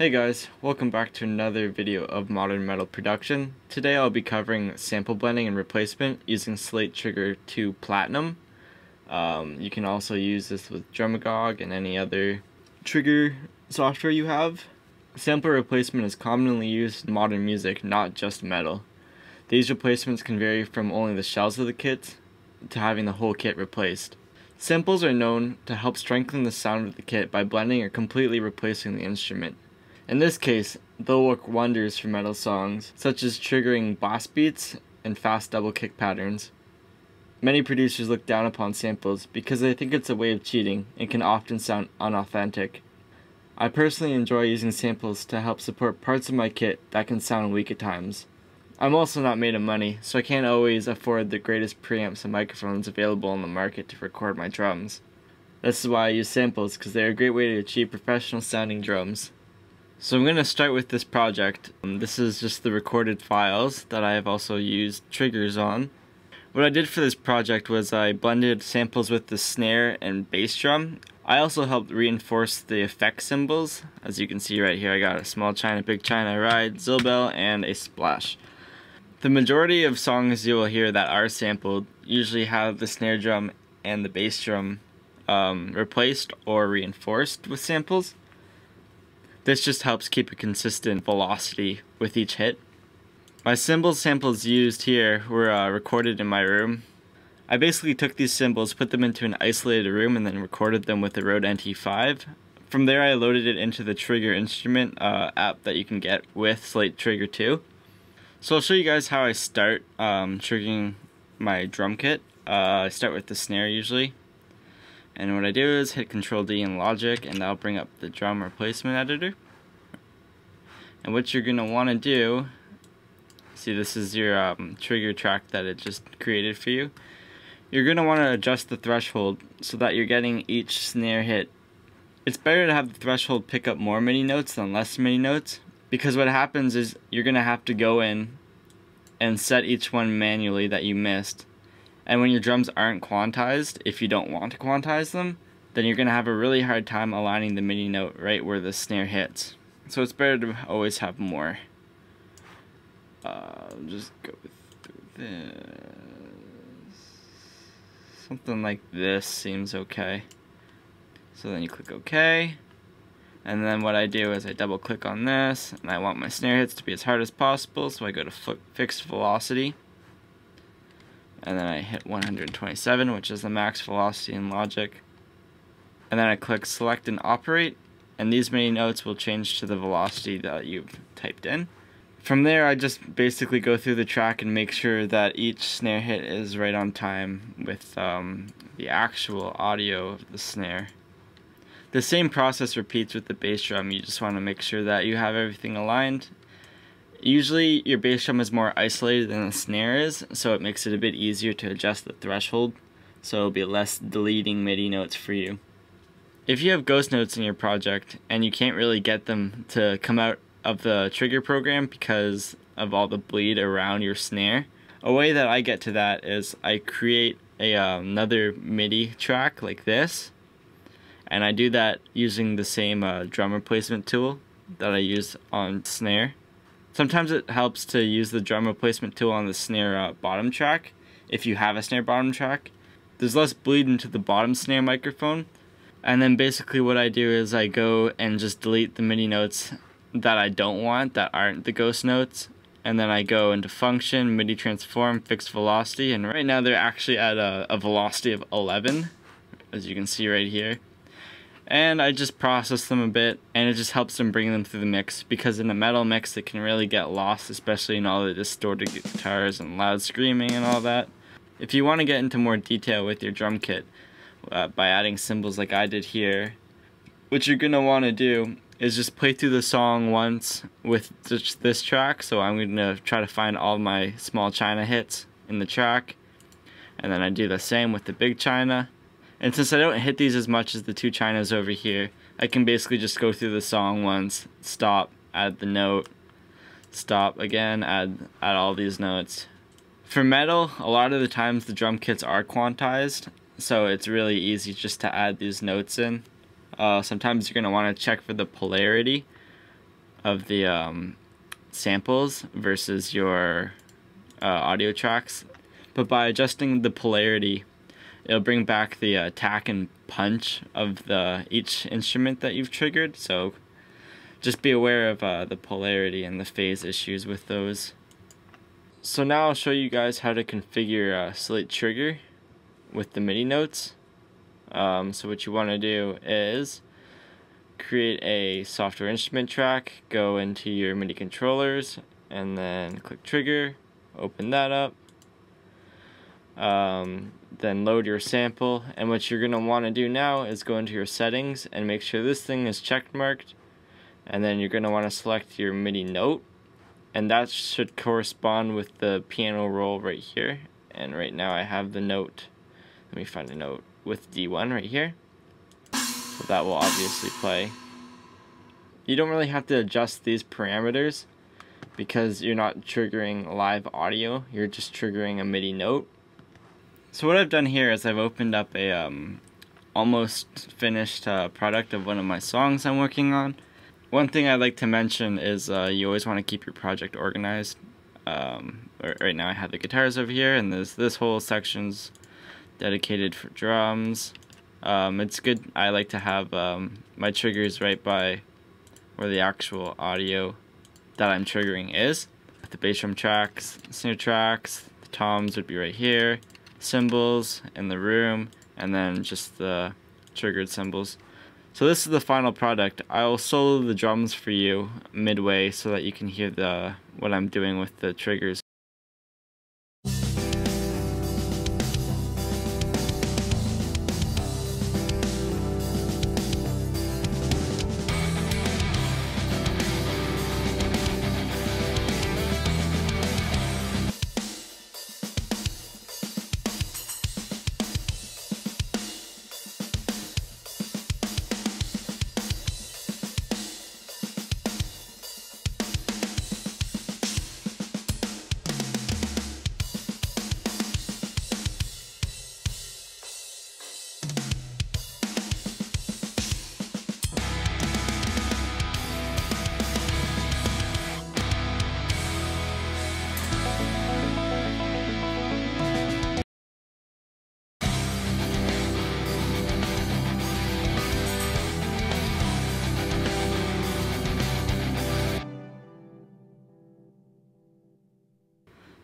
Hey guys, welcome back to another video of modern metal production. Today I'll be covering sample blending and replacement using Slate Trigger 2 Platinum. You can also use this with Drumagog and any other trigger software you have. Sample replacement is commonly used in modern music, not just metal. These replacements can vary from only the shells of the kit to having the whole kit replaced. Samples are known to help strengthen the sound of the kit by blending or completely replacing the instrument. In this case, they'll work wonders for metal songs, such as triggering blast beats and fast double kick patterns. Many producers look down upon samples because they think it's a way of cheating and can often sound unauthentic. I personally enjoy using samples to help support parts of my kit that can sound weak at times. I'm also not made of money, so I can't always afford the greatest preamps and microphones available on the market to record my drums. This is why I use samples, because they're a great way to achieve professional sounding drums. So I'm going to start with this project. This is just the recorded files that I have also used triggers on. What I did for this project was I blended samples with the snare and bass drum. I also helped reinforce the effect cymbals. As you can see right here, I got a Small China, Big China, Ride, Zillbell, and a Splash. The majority of songs you will hear that are sampled usually have the snare drum and the bass drum replaced or reinforced with samples. This just helps keep a consistent velocity with each hit. My cymbal samples used here were recorded in my room. I basically took these cymbals, put them into an isolated room, and then recorded them with the Rode NT5. From there I loaded it into the Trigger Instrument app that you can get with Slate Trigger 2. So I'll show you guys how I start triggering my drum kit. I start with the snare usually. And what I do is hit Ctrl D in Logic, and that'll bring up the drum replacement editor. And what you're going to want to do, see this is your trigger track that it just created for you. You're going to want to adjust the threshold so that you're getting each snare hit. It's better to have the threshold pick up more MIDI notes than less MIDI notes, because what happens is you're going to have to go in and set each one manually that you missed. And when your drums aren't quantized, if you don't want to quantize them, then you're going to have a really hard time aligning the MIDI note right where the snare hits. So it's better to always have more. Just go through this. Something like this seems okay. So then you click OK. And then what I do is I double click on this, and I want my snare hits to be as hard as possible, so I go to fixed velocity. And then I hit 127, which is the max velocity in Logic. And then I click Select and Operate, and these MIDI notes will change to the velocity that you've typed in. From there, I just basically go through the track and make sure that each snare hit is right on time with the actual audio of the snare. The same process repeats with the bass drum. You just want to make sure that you have everything aligned. Usually your bass drum is more isolated than the snare is, so it makes it a bit easier to adjust the threshold, so it'll be less deleting MIDI notes for you. If you have ghost notes in your project and you can't really get them to come out of the trigger program because of all the bleed around your snare, a way that I get to that is I create another MIDI track like this, and I do that using the same drum replacement tool that I use on snare. Sometimes it helps to use the drum replacement tool on the snare bottom track, if you have a snare bottom track. There's less bleed into the bottom snare microphone. And then basically what I do is I go and just delete the MIDI notes that I don't want, that aren't the ghost notes. And then I go into Function, MIDI Transform, Fixed Velocity, and right now they're actually at a velocity of 11, as you can see right here. And I just process them a bit, and it just helps them bring them through the mix, because in a metal mix it can really get lost, especially in all the distorted guitars and loud screaming and all that. If you want to get into more detail with your drum kit by adding cymbals like I did here, what you're going to want to do is just play through the song once with just this track. So I'm going to try to find all my Small China hits in the track, and then I do the same with the Big China. And since I don't hit these as much as the two chinas over here, I can basically just go through the song once, stop, add the note, stop again, add all these notes. For metal, a lot of the times the drum kits are quantized, so it's really easy just to add these notes in. Sometimes you're going to want to check for the polarity of the samples versus your audio tracks, but by adjusting the polarity, it'll bring back the attack and punch of each instrument that you've triggered. So just be aware of the polarity and the phase issues with those. So now I'll show you guys how to configure Slate Trigger with the MIDI notes. So what you want to do is create a software instrument track, go into your MIDI controllers, and then click Trigger, open that up. Then load your sample, and what you're going to want to do now is go into your settings and make sure this thing is checkmarked, and then you're going to want to select your MIDI note, and that should correspond with the piano roll right here. And right now I have the note, let me find a note with D1 right here, so that will obviously play. You don't really have to adjust these parameters because you're not triggering live audio, you're just triggering a MIDI note. So what I've done here is I've opened up a almost finished product of one of my songs I'm working on. One thing I'd like to mention is you always want to keep your project organized. Right now I have the guitars over here, and this whole section's dedicated for drums. It's good, I like to have my triggers right by where the actual audio that I'm triggering is. The bass drum tracks, the snare tracks, the toms would be right here, cymbals in the room, and then just the triggered cymbals. So this is the final product. I'll solo the drums for you midway so that you can hear what I'm doing with the triggers.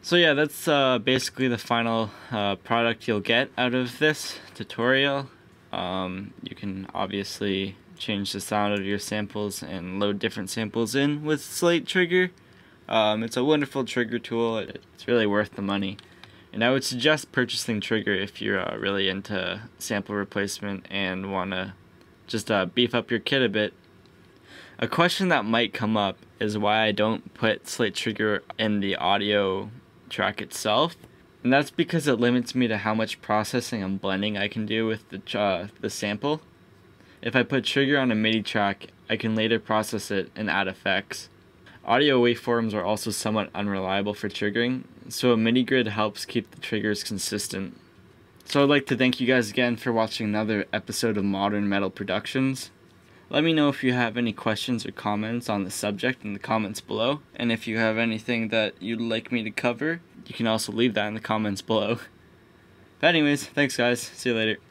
So yeah, that's basically the final product you'll get out of this tutorial. You can obviously change the sound of your samples and load different samples in with Slate Trigger. It's a wonderful trigger tool, it's really worth the money. And I would suggest purchasing Trigger if you're really into sample replacement and want to just beef up your kit a bit. A question that might come up is why I don't put Slate Trigger in the audio track itself, and that's because it limits me to how much processing and blending I can do with the sample. If I put Trigger on a MIDI track, I can later process it and add effects. Audio waveforms are also somewhat unreliable for triggering, so a MIDI grid helps keep the triggers consistent. So I'd like to thank you guys again for watching another episode of Modern Metal Productions. Let me know if you have any questions or comments on the subject in the comments below, and if you have anything that you'd like me to cover, you can also leave that in the comments below. But anyways, thanks guys, see you later.